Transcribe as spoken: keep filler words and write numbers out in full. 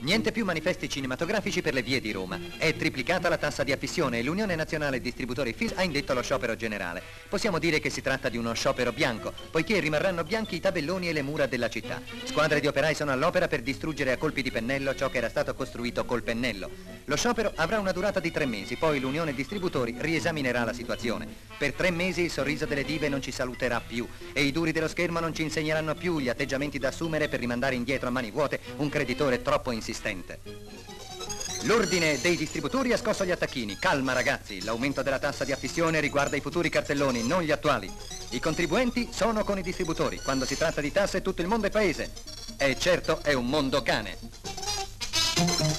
Niente più manifesti cinematografici per le vie di Roma. È triplicata la tassa di affissione e l'Unione Nazionale Distributori F I S ha indetto lo sciopero generale. Possiamo dire che si tratta di uno sciopero bianco, poiché rimarranno bianchi i tabelloni e le mura della città. Squadre di operai sono all'opera per distruggere a colpi di pennello ciò che era stato costruito col pennello. Lo sciopero avrà una durata di tre mesi, poi l'Unione Distributori riesaminerà la situazione. Per tre mesi il sorriso delle dive non ci saluterà più e i duri dello schermo non ci insegneranno più gli atteggiamenti da assumere per rimandare indietro a mani vuote un creditore troppo insistente. L'ordine dei distributori ha scosso gli attacchini. Calma ragazzi, l'aumento della tassa di affissione riguarda i futuri cartelloni, non gli attuali. I contribuenti sono con i distributori. Quando si tratta di tasse tutto il mondo è paese. E certo è un mondo cane.